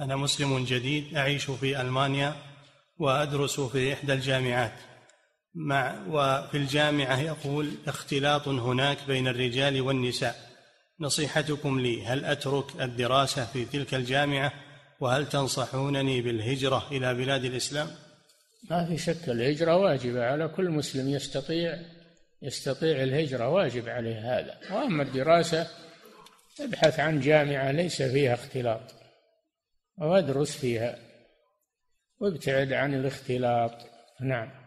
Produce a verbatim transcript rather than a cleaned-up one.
أنا مسلم جديد أعيش في ألمانيا وأدرس في إحدى الجامعات مع وفي الجامعة يقول اختلاط هناك بين الرجال والنساء، نصيحتكم لي هل أترك الدراسة في تلك الجامعة وهل تنصحونني بالهجرة إلى بلاد الإسلام؟ ما في شك الهجرة واجبة على كل مسلم يستطيع يستطيع الهجرة، واجب عليه هذا. وأما الدراسة ابحث عن جامعة ليس فيها اختلاط وادرس فيها وابتعد عن الاختلاط. نعم.